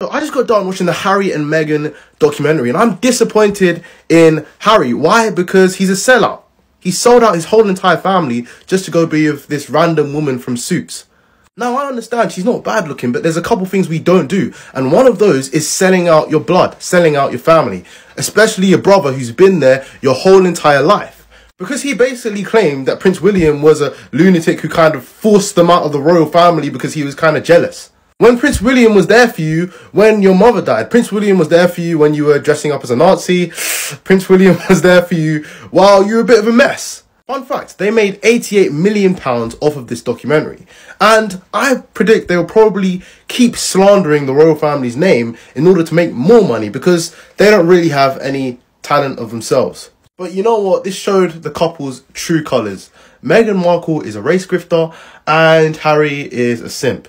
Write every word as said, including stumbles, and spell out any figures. I just got done watching the Harry and Meghan documentary and I'm disappointed in Harry. Why? Because he's a sellout. He sold out his whole entire family just to go be with this random woman from Suits. Now, I understand she's not bad looking, but there's a couple things we don't do. And one of those is selling out your blood, selling out your family, especially your brother who's been there your whole entire life. Because he basically claimed that Prince William was a lunatic who kind of forced them out of the royal family because he was kind of jealous. When Prince William was there for you when your mother died. Prince William was there for you when you were dressing up as a Nazi. Prince William was there for you while you were a bit of a mess. Fun fact, they made eighty-eight million pounds off of this documentary. And I predict they will probably keep slandering the royal family's name in order to make more money because they don't really have any talent of themselves. But you know what? This showed the couple's true colours. Meghan Markle is a race grifter and Harry is a simp.